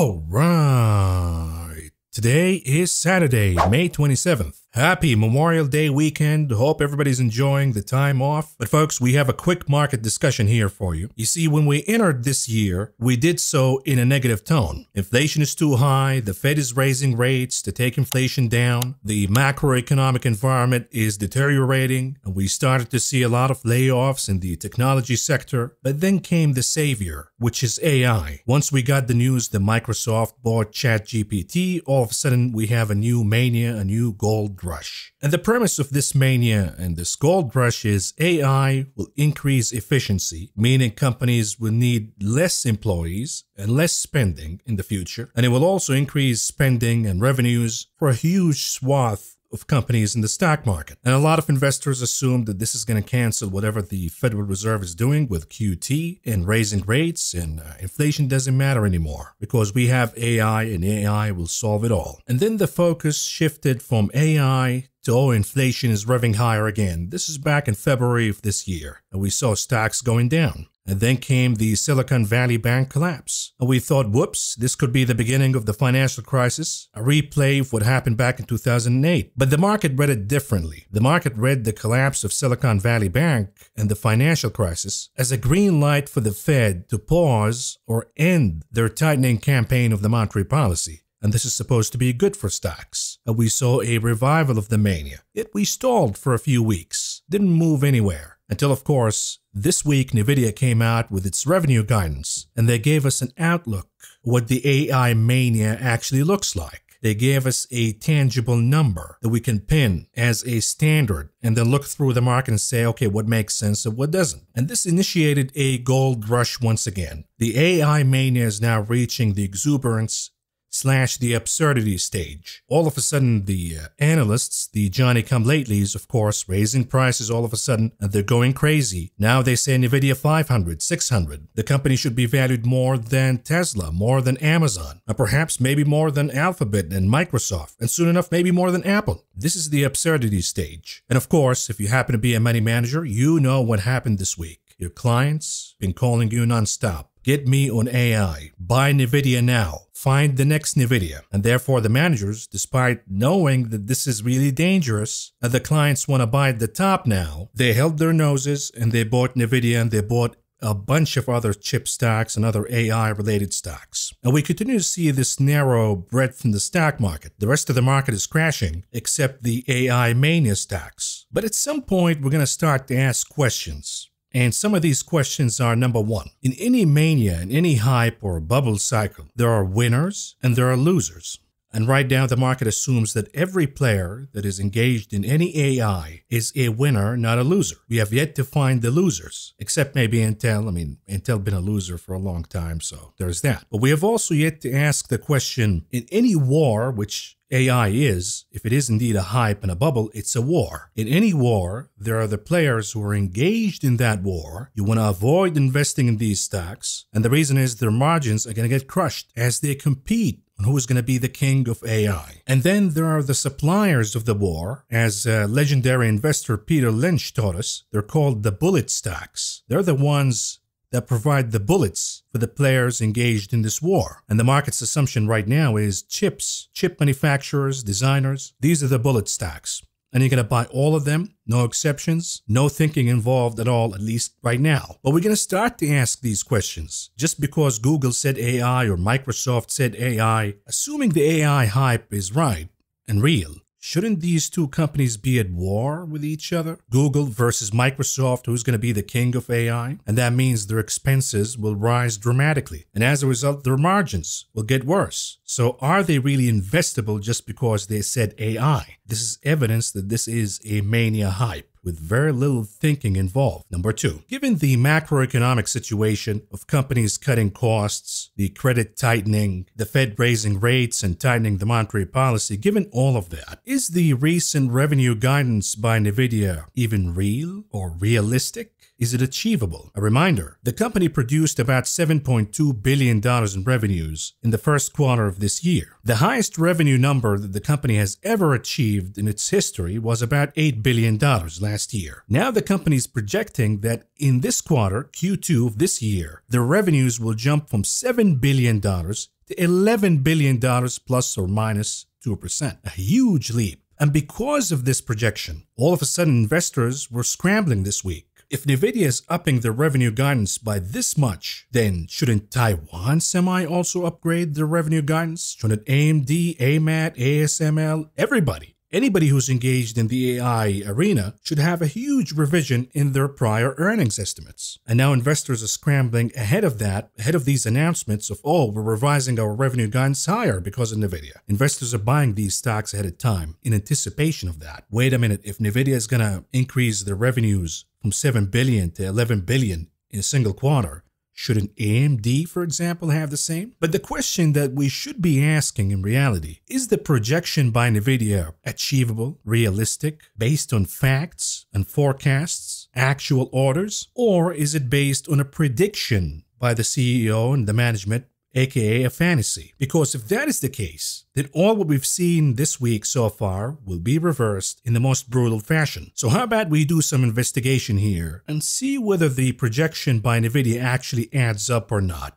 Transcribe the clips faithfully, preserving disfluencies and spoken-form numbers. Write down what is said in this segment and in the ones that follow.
Alright, today is Saturday, May twenty-seventh. Happy Memorial Day weekend. Hope everybody's enjoying the time off. But folks, we have a quick market discussion here for you. You see, when we entered this year, we did so in a negative tone. Inflation is too high. The Fed is raising rates to take inflation down. The macroeconomic environment is deteriorating. And we started to see a lot of layoffs in the technology sector. But then came the savior, which is A I. Once we got the news that Microsoft bought ChatGPT, all of a sudden we have a new mania, a new gold rush. And the premise of this mania and this gold rush is A I will increase efficiency, meaning companies will need less employees and less spending in the future. And it will also increase spending and revenues for a huge swath of companies in the stock market. And a lot of investors assume that this is going to cancel whatever the Federal Reserve is doing with Q T and raising rates, and uh, inflation doesn't matter anymore because we have A I and A I will solve it all. And then the focus shifted from A I to, oh, inflation is revving higher again. This is back in February of this year, and we saw stocks going down. And then came the Silicon Valley Bank collapse. And we thought, whoops, this could be the beginning of the financial crisis, a replay of what happened back in two thousand eight. But the market read it differently. The market read the collapse of Silicon Valley Bank and the financial crisis as a green light for the Fed to pause or end their tightening campaign of the monetary policy. And this is supposed to be good for stocks. And we saw a revival of the mania. Yet we stalled for a few weeks, didn't move anywhere. Until, of course, this week, NVIDIA came out with its revenue guidance, and they gave us an outlook what the A I mania actually looks like. They gave us a tangible number that we can pin as a standard and then look through the market and say, okay, what makes sense and what doesn't. And this initiated a gold rush once again. The A I mania is now reaching the exuberance slash the absurdity stage. All of a sudden, the uh, analysts, the Johnny-come-latelys, of course, raising prices all of a sudden, and they're going crazy. Now they say NVIDIA five hundred, six hundred. The company should be valued more than Tesla, more than Amazon, and perhaps maybe more than Alphabet and Microsoft, and soon enough, maybe more than Apple. This is the absurdity stage. And of course, if you happen to be a money manager, you know what happened this week. Your clients been calling you nonstop. Get me on A I. Buy NVIDIA now. Find the next NVIDIA. And therefore the managers, despite knowing that this is really dangerous and the clients want to buy at the top now, they held their noses and they bought NVIDIA and they bought a bunch of other chip stocks and other A I related stocks. And we continue to see this narrow breadth in the stock market. The rest of the market is crashing except the A I mania stocks. But at some point we're going to start to ask questions. And some of these questions are, number one, in any mania, in any hype or bubble cycle, there are winners and there are losers. And right now the market assumes that every player that is engaged in any A I is a winner, not a loser. We have yet to find the losers, except maybe Intel. I mean, Intel been a loser for a long time, so there's that. But we have also yet to ask the question, in any war, which A I is, if it is indeed a hype and a bubble, it's a war. In any war, there are the players who are engaged in that war. You want to avoid investing in these stocks. And the reason is their margins are going to get crushed as they compete on who is going to be the king of A I. And then there are the suppliers of the war. As uh, legendary investor Peter Lynch taught us, they're called the bullet stocks. They're the ones that provide the bullets for the players engaged in this war. And the market's assumption right now is chips, chip manufacturers, designers, these are the bullet stocks. And you're going to buy all of them, no exceptions, no thinking involved at all, at least right now. But we're going to start to ask these questions. Just because Google said A I or Microsoft said A I, assuming the A I hype is right and real, shouldn't these two companies be at war with each other? Google versus Microsoft, who's going to be the king of A I? And that means their expenses will rise dramatically. And as a result, their margins will get worse. So are they really investable just because they said A I? This is evidence that this is a mania hype with very little thinking involved. Number two, given the macroeconomic situation of companies cutting costs, the credit tightening, the Fed raising rates and tightening the monetary policy, given all of that, is the recent revenue guidance by NVIDIA even real or realistic? Is it achievable? A reminder, the company produced about seven point two billion dollars in revenues in the first quarter of this year. The highest revenue number that the company has ever achieved in its history was about eight billion dollars last year. Now the company is projecting that in this quarter, Q two of this year, the revenues will jump from seven billion dollars to eleven billion dollars plus or minus two percent. A huge leap. And because of this projection, all of a sudden investors were scrambling this week. If NVIDIA is upping their revenue guidance by this much, then shouldn't Taiwan Semi also upgrade their revenue guidance? Shouldn't A M D, AMAT, A S M L, everybody? Anybody who's engaged in the A I arena should have a huge revision in their prior earnings estimates. And now investors are scrambling ahead of that, ahead of these announcements of, oh, we're revising our revenue guidance higher because of NVIDIA. Investors are buying these stocks ahead of time in anticipation of that. Wait a minute, if NVIDIA is going to increase their revenues from seven billion dollars to eleven billion dollars in a single quarter, shouldn't A M D, for example, have the same? But the question that we should be asking in reality, is the projection by NVIDIA achievable, realistic, based on facts and forecasts, actual orders, or is it based on a prediction by the C E O and the management, aka a fantasy? Because if that is the case, then all what we've seen this week so far will be reversed in the most brutal fashion. So how about we do some investigation here and see whether the projection by NVIDIA actually adds up or not.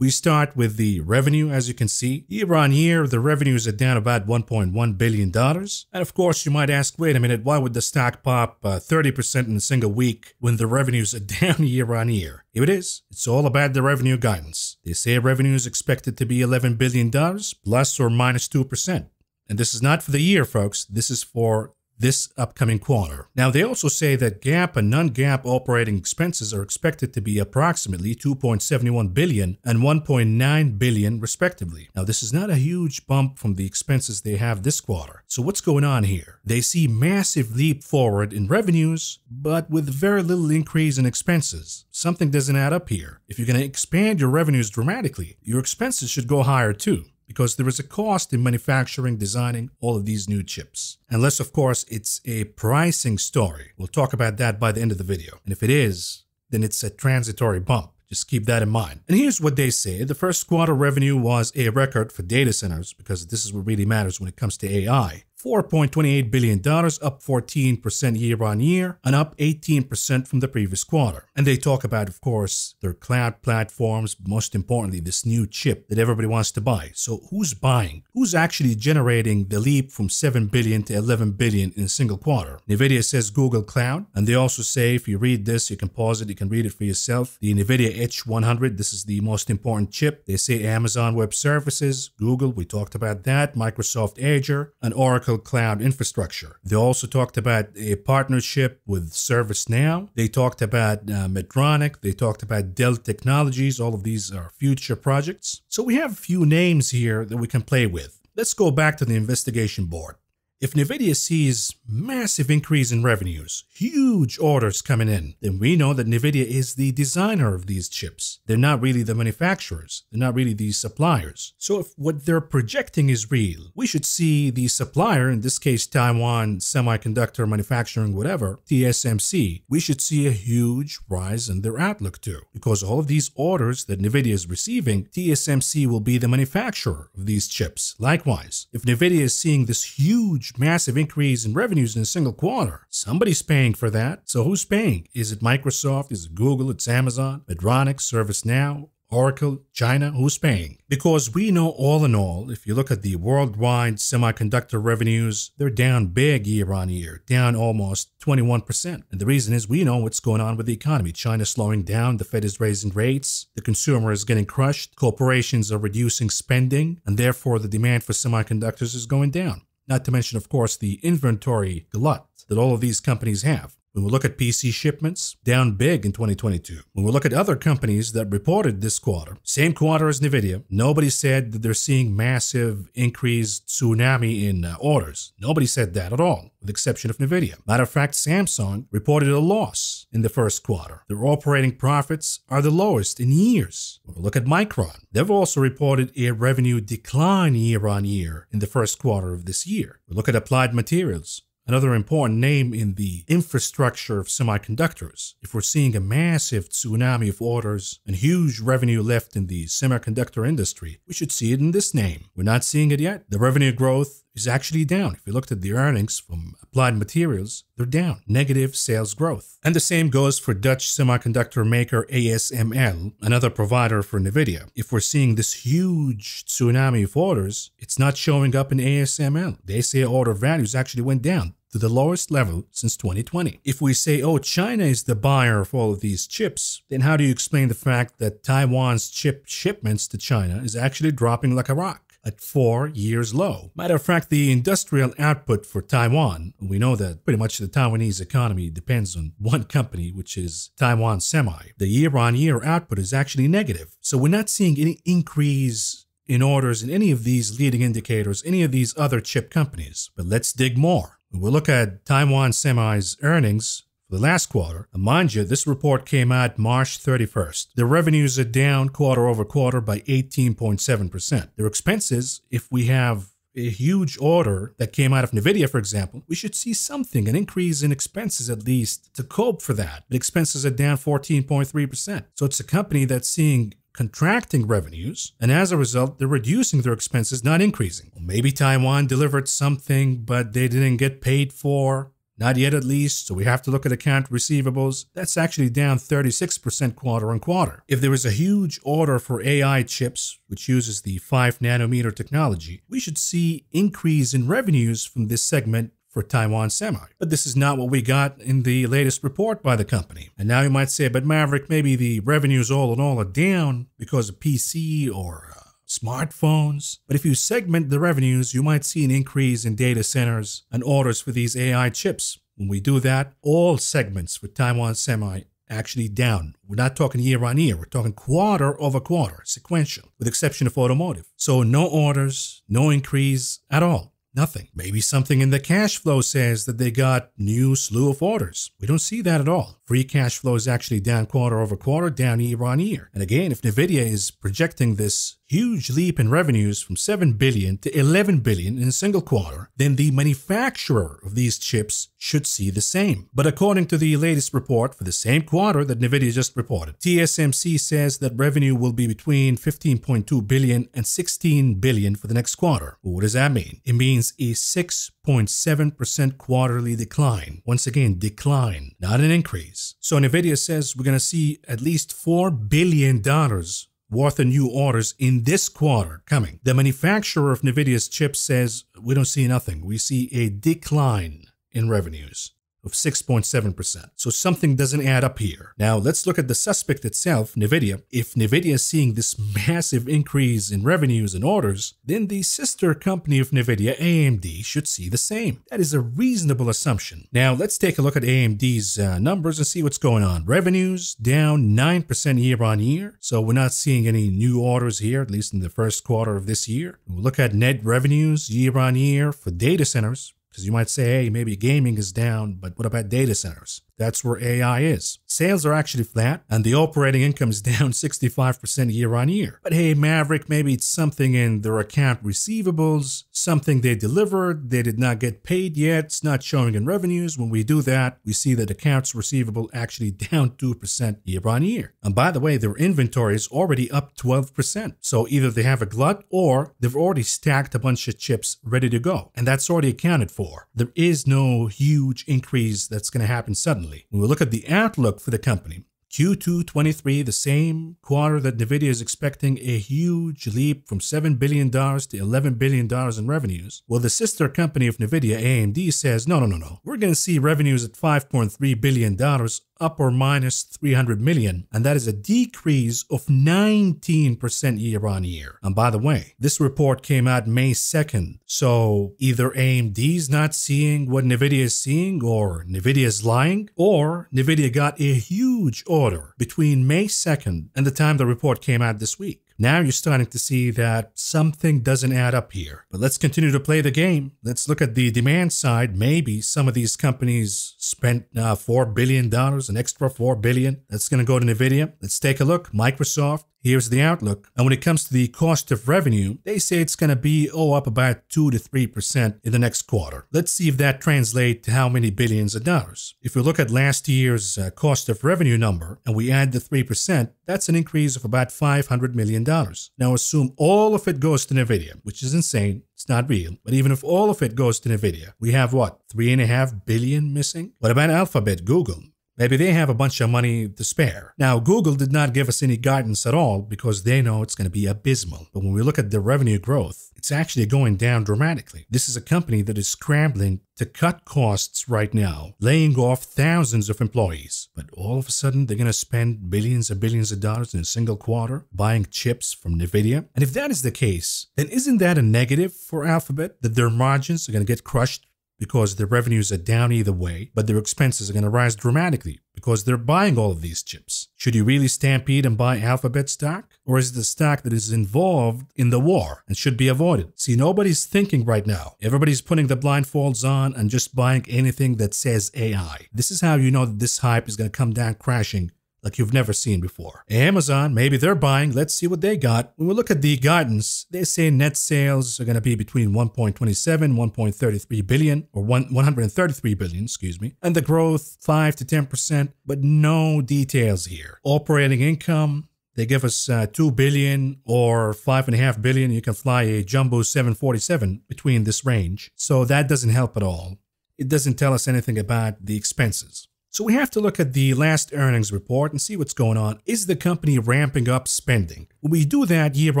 We start with the revenue, as you can see. Year on year, the revenues are down about one point one billion dollars. And of course, you might ask, wait a minute, why would the stock pop uh, thirty percent in a single week when the revenues are down year on year? Here it is. It's all about the revenue guidance. They say revenue is expected to be eleven billion dollars, plus or minus two percent. And this is not for the year, folks. This is for this upcoming quarter. Now, they also say that GAAP and non-GAAP operating expenses are expected to be approximately two point seven one billion dollars and one point nine billion dollars respectively. Now, this is not a huge bump from the expenses they have this quarter. So what's going on here? They see massive leap forward in revenues, but with very little increase in expenses. Something doesn't add up here. If you're going to expand your revenues dramatically, your expenses should go higher too, because there is a cost in manufacturing, designing all of these new chips. Unless, of course, it's a pricing story. We'll talk about that by the end of the video. And if it is, then it's a transitory bump. Just keep that in mind. And here's what they say. The first quarter revenue was a record for data centers, because this is what really matters when it comes to A I. four point two eight billion dollars, up fourteen percent year on year and up eighteen percent from the previous quarter. And they talk about, of course, their cloud platforms, most importantly, this new chip that everybody wants to buy. So who's buying? Who's actually generating the leap from seven billion dollars to eleven billion dollars in a single quarter? NVIDIA says Google Cloud, and they also say, if you read this, you can pause it, you can read it for yourself. The NVIDIA H one hundred, this is the most important chip. They say Amazon Web Services, Google, we talked about that, Microsoft Azure, and Oracle Cloud infrastructure. They also talked about a partnership with ServiceNow. They talked about uh, Medtronic. They talked about Dell Technologies. All of these are future projects. So we have a few names here that we can play with. Let's go back to the investigation board. If NVIDIA sees massive increase in revenues, huge orders coming in, then we know that NVIDIA is the designer of these chips. They're not really the manufacturers. They're not really the suppliers. So if what they're projecting is real, we should see the supplier, in this case Taiwan Semiconductor Manufacturing, whatever, T S M C, we should see a huge rise in their outlook too. Because all of these orders that NVIDIA is receiving, T S M C will be the manufacturer of these chips. Likewise, if NVIDIA is seeing this huge massive increase in revenues in a single quarter, somebody's paying for that. So who's paying? Is it Microsoft? Is it Google? It's Amazon, Medtronic, ServiceNow, Oracle, China? Who's paying? Because we know all in all, if you look at the worldwide semiconductor revenues, they're down big year on year, down almost twenty-one percent. And the reason is we know what's going on with the economy. China's slowing down, the Fed is raising rates, the consumer is getting crushed, corporations are reducing spending, and therefore the demand for semiconductors is going down. Not to mention, of course, the inventory glut that all of these companies have. When we look at P C shipments, down big in twenty twenty-two. When we look at other companies that reported this quarter, same quarter as NVIDIA, nobody said that they're seeing massive increased tsunami in uh, orders. Nobody said that at all, with the exception of NVIDIA. Matter of fact, Samsung reported a loss in the first quarter. Their operating profits are the lowest in years. When we look at Micron, they've also reported a revenue decline year on year in the first quarter of this year. We look at Applied Materials. another important name in the infrastructure of semiconductors. If we're seeing a massive tsunami of orders and huge revenue left in the semiconductor industry, we should see it in this name. We're not seeing it yet. The revenue growth is actually down. If you looked at the earnings from Applied Materials, they're down. Negative sales growth. And the same goes for Dutch semiconductor maker A S M L, another provider for NVIDIA. If we're seeing this huge tsunami of orders, it's not showing up in A S M L. They say order values actually went down to the lowest level since twenty twenty. If we say, oh, China is the buyer of all of these chips, then how do you explain the fact that Taiwan's chip shipments to China is actually dropping like a rock? At four years low. Matter of fact, the industrial output for Taiwan, we know that pretty much the Taiwanese economy depends on one company, which is Taiwan Semi. The year-on-year output is actually negative. So we're not seeing any increase in orders in any of these leading indicators, any of these other chip companies. But let's dig more. We'll look at Taiwan Semi's earnings for the last quarter. And mind you, this report came out March thirty-first. Their revenues are down quarter over quarter by eighteen point seven percent. Their expenses, if we have a huge order that came out of NVIDIA, for example, we should see something, an increase in expenses at least to cope for that. The expenses are down fourteen point three percent. So it's a company that's seeing contracting revenues, and as a result, they're reducing their expenses, not increasing. Well, maybe Taiwan delivered something, but they didn't get paid for. Not yet, at least, so we have to look at account receivables. That's actually down thirty-six percent quarter on quarter. If there is a huge order for A I chips, which uses the five nanometer technology, we should see increase in revenues from this segment for Taiwan Semi. But this is not what we got in the latest report by the company. And now you might say, but Maverick, maybe the revenues all in all are down because of P C or uh, smartphones. But if you segment the revenues, you might see an increase in data centers and orders for these A I chips. When we do that, all segments for Taiwan Semi actually down. We're not talking year on year. We're talking quarter over quarter, sequential, with exception of automotive. So no orders, no increase at all. Nothing. Maybe something in the cash flow says that they got new slew of orders. We don't see that at all. Free cash flow is actually down quarter over quarter, down year on year. And again, if NVIDIA is projecting this huge leap in revenues from seven billion dollars to eleven billion dollars in a single quarter, then the manufacturer of these chips should see the same. But according to the latest report for the same quarter that NVIDIA just reported, T S M C says that revenue will be between fifteen point two billion dollars and sixteen billion dollars for the next quarter. Well, what does that mean? It means a six point seven percent quarterly decline. Once again, decline, not an increase. So NVIDIA says we're going to see at least four billion dollars worth of new orders in this quarter coming. The manufacturer of NVIDIA's chip says we don't see nothing. We see a decline in revenues of six point seven percent. So something doesn't add up here. Now let's look at the suspect itself, NVIDIA. If NVIDIA is seeing this massive increase in revenues and orders, then the sister company of NVIDIA, A M D, should see the same. That is a reasonable assumption. Now let's take a look at A M D's uh, numbers and see what's going on. Revenues down nine percent year on year. So we're not seeing any new orders here, at least in the first quarter of this year. We'll look at net revenues year on year for data centers. Because you might say, hey, maybe gaming is down, but what about data centers? That's where A I is. Sales are actually flat, and the operating income is down sixty-five percent year on year. But hey, Maverick, maybe it's something in their account receivables, something they delivered, they did not get paid yet, it's not showing in revenues. When we do that, we see that accounts receivable actually down two percent year on year. And by the way, their inventory is already up twelve percent. So either they have a glut or they've already stacked a bunch of chips ready to go. And that's already accounted for. There is no huge increase that's going to happen suddenly. When we look at the outlook for the company, Q two twenty-three, the same quarter that NVIDIA is expecting a huge leap from seven billion dollars to eleven billion dollars in revenues, well, the sister company of NVIDIA, A M D, says, no, no, no, no. We're going to see revenues at five point three billion dollars, up or minus three hundred million dollars, and that is a decrease of nineteen percent year on year. And by the way, this report came out May second, so either A M D's not seeing what NVIDIA is seeing, or NVIDIA's lying, or NVIDIA got a huge order between May second and the time the report came out this week. Now you're starting to see that something doesn't add up here. But let's continue to play the game. Let's look at the demand side. Maybe some of these companies spent uh, four billion dollars, an extra four billion dollars. That's going to go to NVIDIA. Let's take a look. Microsoft, Here's the outlook. And when it comes to the cost of revenue, they say it's going to be, oh, up about two to three percent in the next quarter. Let's see if that translates to how many billions of dollars. If we look at last year's uh, cost of revenue number and we add the three percent, that's an increase of about five hundred million dollars. Now assume all of it goes to NVIDIA, which is insane. It's not real. But even if all of it goes to NVIDIA, we have what, three and a half billion missing? What about Alphabet, Google? Maybe they have a bunch of money to spare. Now, Google did not give us any guidance at all because they know it's going to be abysmal. But when we look at the revenue growth, it's actually going down dramatically. This is a company that is scrambling to cut costs right now, laying off thousands of employees. But all of a sudden, they're going to spend billions and billions of dollars in a single quarter buying chips from NVIDIA. And if that is the case, then isn't that a negative for Alphabet, that their margins are going to get crushed because their revenues are down either way, but their expenses are going to rise dramatically because they're buying all of these chips? Should you really stampede and buy Alphabet stock? Or is it the stock that is involved in the war and should be avoided? See, nobody's thinking right now. Everybody's putting the blindfolds on and just buying anything that says A I. This is how you know that this hype is going to come down crashing like you've never seen before. Amazon, maybe they're buying. Let's see what they got. When we look at the guidance, they say net sales are going to be between one point two seven, one point three three billion, or one hundred thirty-three billion, excuse me, and the growth five to ten percent, but no details here. Operating income, they give us uh, two billion or five point five billion. You can fly a jumbo seven forty-seven between this range. So that doesn't help at all. It doesn't tell us anything about the expenses. So we have to look at the last earnings report and see what's going on. Is the company ramping up spending? When we do that year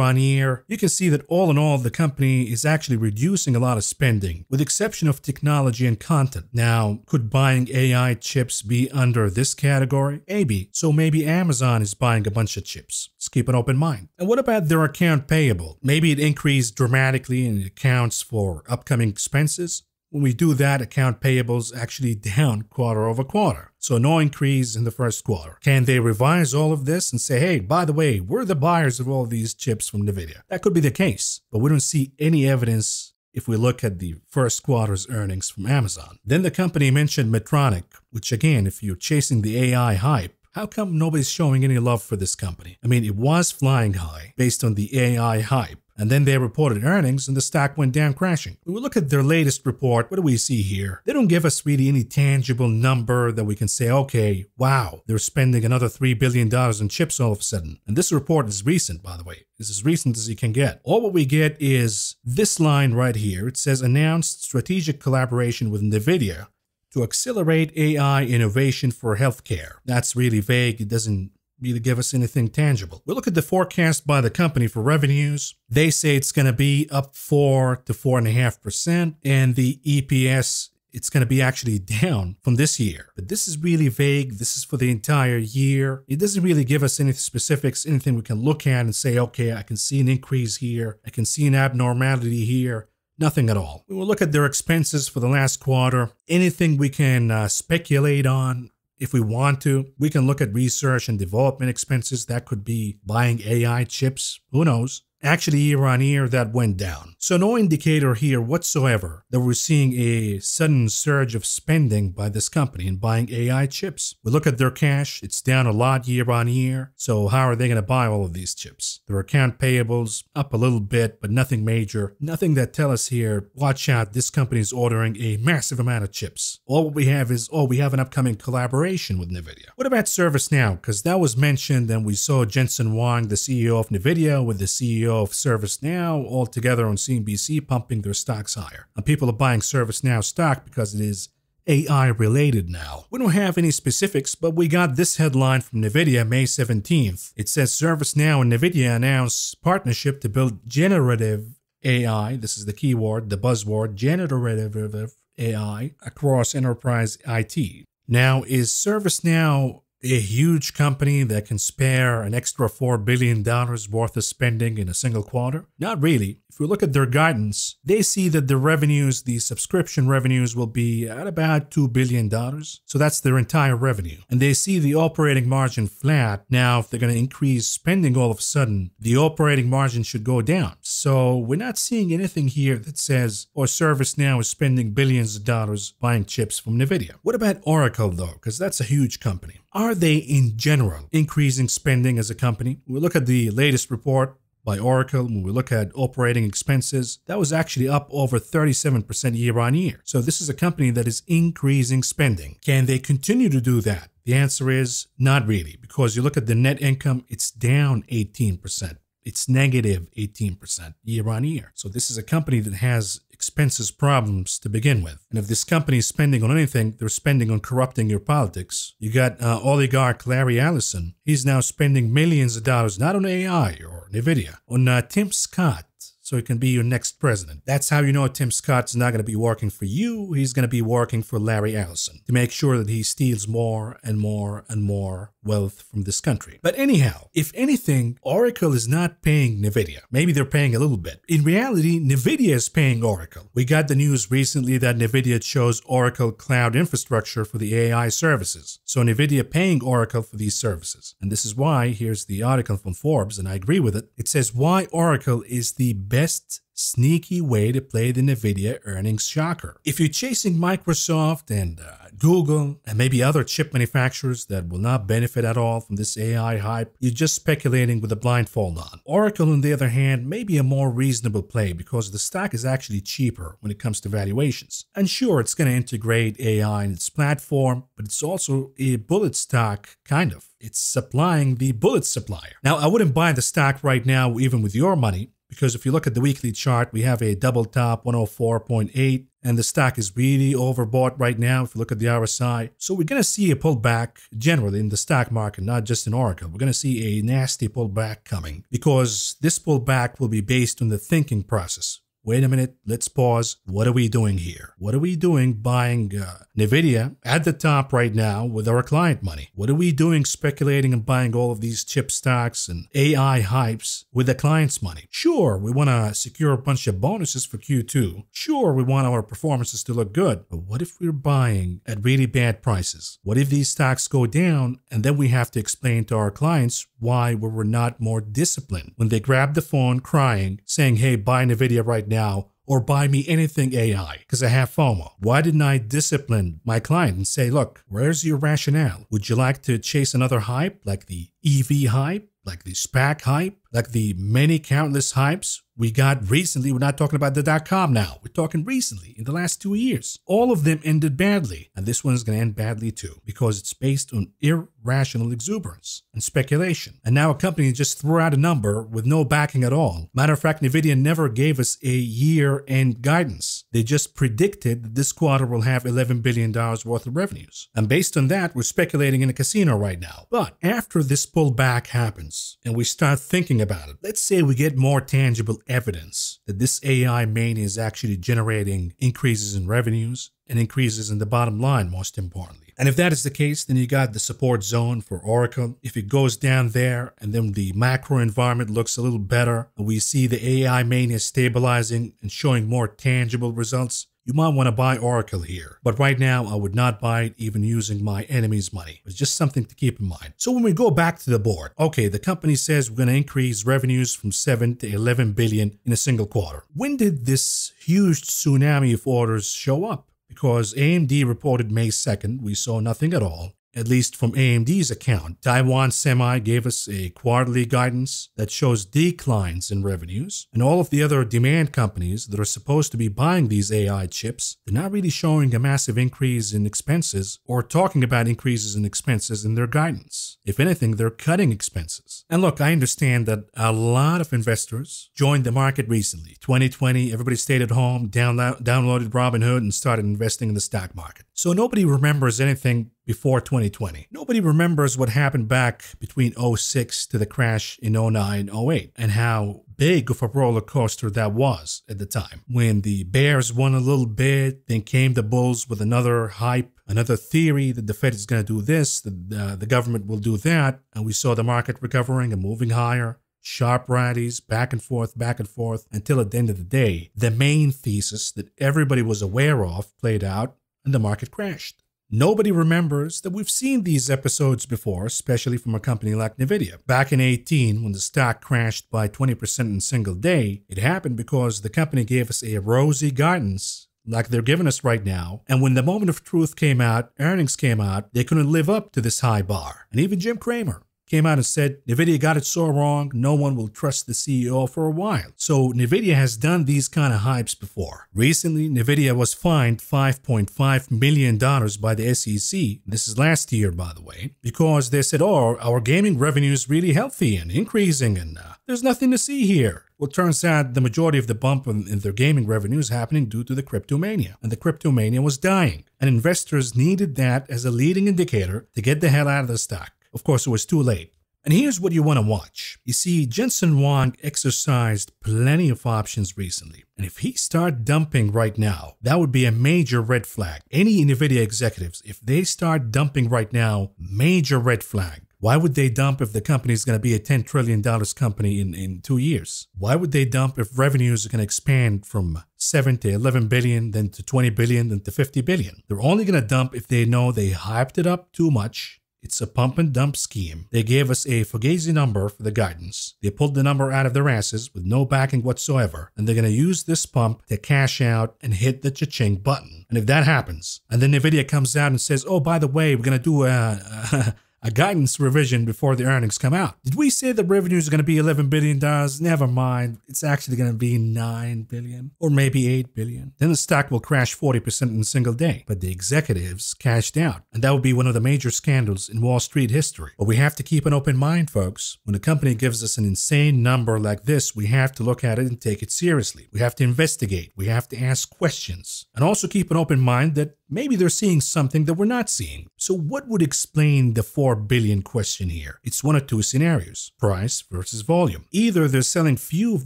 on year, you can see that all in all, the company is actually reducing a lot of spending, with the exception of technology and content. Now, could buying A I chips be under this category? Maybe. So maybe Amazon is buying a bunch of chips. Let's keep an open mind. And what about their account payable? Maybe it increased dramatically and it accounts for upcoming expenses. When we do that, account payables actually down quarter over quarter. So no increase in the first quarter. Can they revise all of this and say, hey, by the way, we're the buyers of all these chips from NVIDIA? That could be the case, but we don't see any evidence if we look at the first quarter's earnings from Amazon. Then the company mentioned Medtronic, which again, if you're chasing the A I hype, how come nobody's showing any love for this company? I mean, it was flying high based on the A I hype. And then they reported earnings and the stock went down crashing. When we look at their latest report, what do we see here? They don't give us really any tangible number that we can say, okay, wow, they're spending another three billion dollars in chips all of a sudden. And this report is recent, by the way. It's as recent as you can get. All what we get is this line right here. It says announced strategic collaboration with NVIDIA to accelerate A I innovation for healthcare. That's really vague. It doesn't really give us anything tangible. We look at the forecast by the company for revenues. They say it's going to be up four to four point five percent, and the E P S, it's going to be actually down from this year. But this is really vague. This is for the entire year. It doesn't really give us any specifics, anything we can look at and say, okay, I can see an increase here. I can see an abnormality here. Nothing at all. We will look at their expenses for the last quarter. Anything we can uh, speculate on. If we want to, we can look at research and development expenses. That could be buying A I chips. Who knows? Actually, year on year, that went down. So no indicator here whatsoever that we're seeing a sudden surge of spending by this company in buying A I chips. We look at their cash. It's down a lot year on year. So how are they going to buy all of these chips? Their account payables up a little bit, but nothing major. Nothing that tells us here, watch out, this company is ordering a massive amount of chips. All we have is, oh, we have an upcoming collaboration with NVIDIA. What about ServiceNow? Because that was mentioned and we saw Jensen Huang, the C E O of NVIDIA, with the C E O of ServiceNow all together on C N B C pumping their stocks higher. And people are buying ServiceNow stock because it is A I related now. We don't have any specifics, but we got this headline from NVIDIA May seventeenth. It says ServiceNow and NVIDIA announce partnership to build generative A I. This is the keyword, the buzzword, generative A I across enterprise I T. Now, is ServiceNow a huge company that can spare an extra four billion dollars worth of spending in a single quarter? Not really. if we look at their guidance, they see that the revenues, the subscription revenues, will be at about two billion dollars. So that's their entire revenue. And they see the operating margin flat. Now, if they're going to increase spending all of a sudden, the operating margin should go down. So we're not seeing anything here that says, oh, ServiceNow is spending billions of dollars buying chips from NVIDIA. What about Oracle, though? Because that's a huge company. Are they, in general, increasing spending as a company? We look at the latest report by Oracle. When we look at operating expenses, that was actually up over thirty-seven percent year on year. So this is a company that is increasing spending. Can they continue to do that? The answer is not really, because you look at the net income, it's down eighteen percent. It's negative eighteen percent year on year. So this is a company that has expenses problems to begin with. And if this company is spending on anything, they're spending on corrupting your politics. You got uh, oligarch Larry Ellison. He's now spending millions of dollars, not on A I or NVIDIA, on uh, Tim Scott, so he can be your next president. That's how you know Tim Scott's not going to be working for you. He's going to be working for Larry Ellison to make sure that he steals more and more and more wealth from this country. But anyhow, if anything, Oracle is not paying NVIDIA. Maybe they're paying a little bit. In reality, NVIDIA is paying Oracle. We got the news recently that NVIDIA chose Oracle Cloud Infrastructure for the A I services. So NVIDIA paying Oracle for these services. And this is why, here's the article from Forbes, and I agree with it. It says why Oracle is the best best sneaky way to play the NVIDIA earnings shocker. If you're chasing Microsoft and uh, Google and maybe other chip manufacturers that will not benefit at all from this A I hype, you're just speculating with a blindfold on. Oracle, on the other hand, may be a more reasonable play because the stock is actually cheaper when it comes to valuations. And sure, it's going to integrate A I in its platform, but it's also a bullet stock, kind of. It's supplying the bullet supplier. Now, I wouldn't buy the stock right now, even with your money, because if you look at the weekly chart, we have a double top one oh four point eight, and the stock is really overbought right now if you look at the R S I. So we're going to see a pullback generally in the stock market, not just in Oracle. We're going to see a nasty pullback coming because this pullback will be based on the thinking process. Wait a minute, let's pause. What are we doing here? What are we doing buying uh, NVIDIA at the top right now with our client money? What are we doing speculating and buying all of these chip stocks and A I hypes with the client's money? Sure, we want to secure a bunch of bonuses for Q two. Sure, we want our performances to look good. But what if we're buying at really bad prices? What if these stocks go down and then we have to explain to our clients why we were not more disciplined when they grabbed the phone crying, saying, hey, buy NVIDIA right now. Now, or buy me anything A I because I have FOMO. Why didn't I discipline my client and say, look, where's your rationale? Would you like to chase another hype like the E V hype, like the SPAC hype, like the many countless hypes we got recently? We're not talking about the dot-com now. We're talking recently in the last two years. All of them ended badly. And this one's going to end badly too because it's based on irrational exuberance and speculation. And now a company just threw out a number with no backing at all. Matter of fact, NVIDIA never gave us a year-end guidance. They just predicted that this quarter will have eleven billion dollars worth of revenues. And based on that, we're speculating in a casino right now. But after this pullback happens and we start thinking about it, let's say we get more tangible evidence that this A I mania is actually generating increases in revenues and increases in the bottom line, most importantly. And if that is the case, then you got the support zone for Oracle. If it goes down there and then the macro environment looks a little better, and we see the A I mania stabilizing and showing more tangible results, you might want to buy Oracle here. But right now, I would not buy it even using my enemy's money. It's just something to keep in mind. So when we go back to the board, okay, the company says we're going to increase revenues from seven to eleven billion in a single quarter. When did this huge tsunami of orders show up? Because A M D reported May second, we saw nothing at all, at least from A M D's account. Taiwan Semi gave us a quarterly guidance that shows declines in revenues. And all of the other demand companies that are supposed to be buying these A I chips, they're not really showing a massive increase in expenses or talking about increases in expenses in their guidance. If anything, they're cutting expenses. And look, I understand that a lot of investors joined the market recently. twenty twenty, everybody stayed at home, download, downloaded Robinhood, and started investing in the stock market. So nobody remembers anything before twenty twenty. Nobody remembers what happened back between oh six to the crash in oh nine, oh eight, and how big of a roller coaster that was at the time. When the bears won a little bit, then came the bulls with another hype, another theory that the Fed is going to do this, that uh, the government will do that, and we saw the market recovering and moving higher. sharp rallies, back and forth, back and forth, until at the end of the day, the main thesis that everybody was aware of played out and the market crashed. Nobody remembers that we've seen these episodes before, especially from a company like NVIDIA. Back in eighteen, when the stock crashed by twenty percent in a single day, it happened because the company gave us a rosy guidance like they're giving us right now. And when the moment of truth came out, earnings came out, they couldn't live up to this high bar. And even Jim Cramer came out and said, NVIDIA got it so wrong, no one will trust the C E O for a while. So NVIDIA has done these kind of hypes before. Recently, NVIDIA was fined five point five million dollars by the S E C, this is last year, by the way, because they said, oh, our gaming revenue is really healthy and increasing, and uh, there's nothing to see here. Well, it turns out the majority of the bump in, in their gaming revenue is happening due to the cryptomania, and the cryptomania was dying, and investors needed that as a leading indicator to get the hell out of the stock. Of course, it was too late. And here's what you want to watch. You see, Jensen Huang exercised plenty of options recently. And if he starts dumping right now, that would be a major red flag. Any NVIDIA executives, if they start dumping right now, major red flag. Why would they dump if the company is going to be a ten trillion dollar company in, in two years? Why would they dump if revenues are going to expand from seven to eleven billion, then to twenty billion, then to fifty billion? They're only going to dump if they know they hyped it up too much. It's a pump and dump scheme. They gave us a fugazi number for the guidance. They pulled the number out of their asses with no backing whatsoever. And they're going to use this pump to cash out and hit the cha-ching button. And if that happens, and then NVIDIA comes out and says, oh, by the way, we're going to do a, a, a guidance revision before the earnings come out. Did we say the revenues are going to be eleven billion dollars? Never mind. It's actually going to be nine billion dollars or maybe eight billion dollars. Then the stock will crash forty percent in a single day. But the executives cashed out. And that would be one of the major scandals in Wall Street history. But we have to keep an open mind, folks. When a company gives us an insane number like this, we have to look at it and take it seriously. We have to investigate. We have to ask questions. And also keep an open mind that maybe they're seeing something that we're not seeing. So what would explain the four billion question here? It's one of two scenarios, price versus volume. Either they're selling few of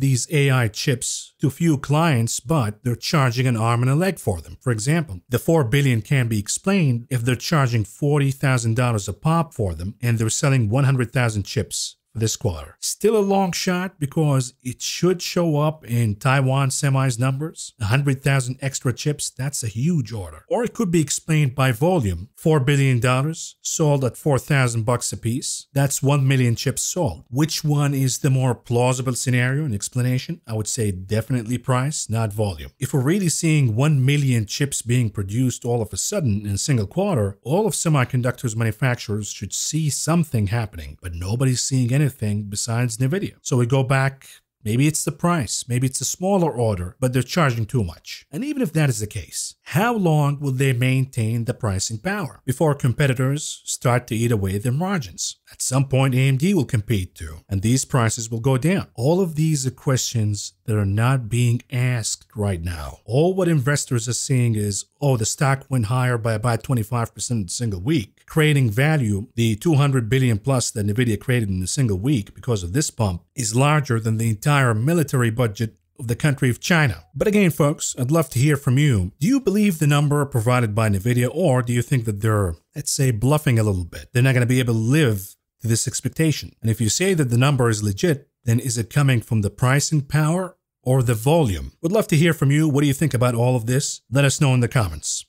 these A I chips to few clients, but they're charging an arm and a leg for them. For example, the four billion can be explained if they're charging forty thousand dollars a pop for them and they're selling one hundred thousand chips this quarter. Still a long shot because it should show up in Taiwan Semi's numbers. one hundred thousand extra chips, that's a huge order. Or it could be explained by volume. four billion dollars sold at four thousand bucks a piece. That's one million chips sold. Which one is the more plausible scenario and explanation? I would say definitely price, not volume. If we're really seeing one million chips being produced all of a sudden in a single quarter, all of semiconductors manufacturers should see something happening, but nobody's seeing anything. Anything besides NVIDIA. So we go back, maybe it's the price, maybe it's a smaller order, but they're charging too much. And even if that is the case, how long will they maintain the pricing power before competitors start to eat away their margins? At some point, A M D will compete too, and these prices will go down. All of these are questions that are not being asked right now. All what investors are seeing is, oh, the stock went higher by about twenty-five percent in a single week, creating value. The two hundred billion dollars plus that NVIDIA created in a single week because of this pump is larger than the entire military budget of the country of China. But again, folks, I'd love to hear from you. Do you believe the number provided by NVIDIA, or do you think that they're, let's say, bluffing a little bit? They're not going to be able to live to this expectation. And if you say that the number is legit, then is it coming from the pricing power or the volume? Would love to hear from you. What do you think about all of this? Let us know in the comments.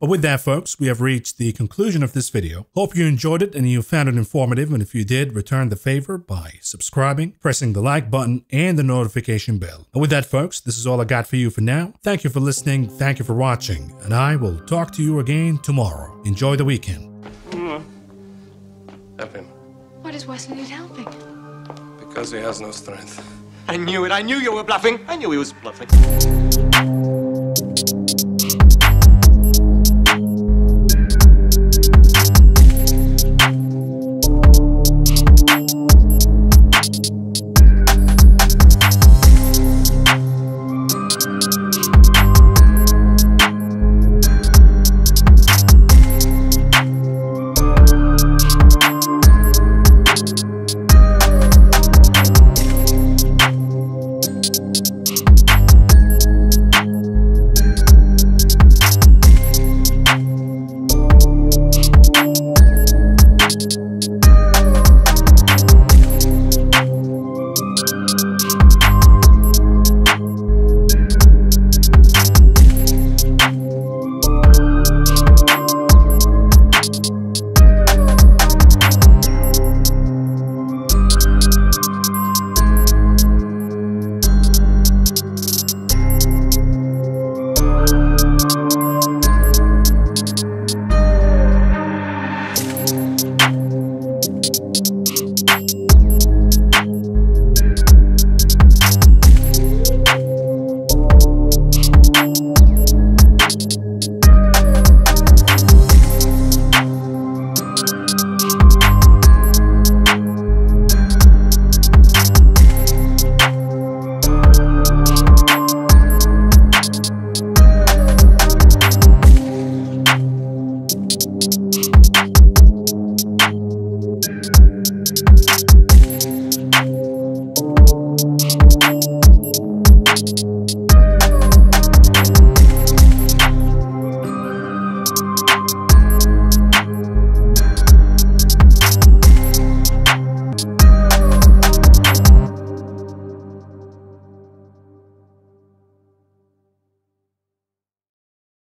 But with that, folks, we have reached the conclusion of this video. Hope you enjoyed it and you found it informative. And if you did, return the favor by subscribing, pressing the like button, and the notification bell. And with that, folks, this is all I got for you for now. Thank you for listening. Thank you for watching. And I will talk to you again tomorrow. Enjoy the weekend. Mm. Help him. Why does Wesley need helping? Because he has no strength. I knew it. I knew you were bluffing. I knew he was bluffing.